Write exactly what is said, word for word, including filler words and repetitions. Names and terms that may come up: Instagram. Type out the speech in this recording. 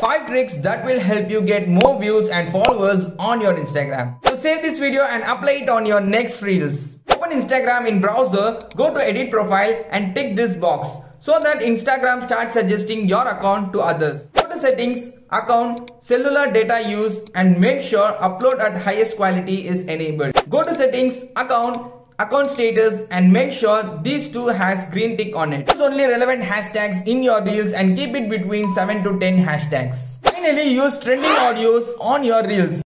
five tricks that will help you get more views and followers on your Instagram. So save this video and apply it on your next reels. Open Instagram in browser, go to edit profile and tick this box so that Instagram starts suggesting your account to others. Go to settings, account, cellular data use and make sure upload at highest quality is enabled. Go to settings, account, account status and make sure these two has green tick on it. Use only relevant hashtags in your reels and keep it between seven to ten hashtags. Finally, use trending audios on your reels.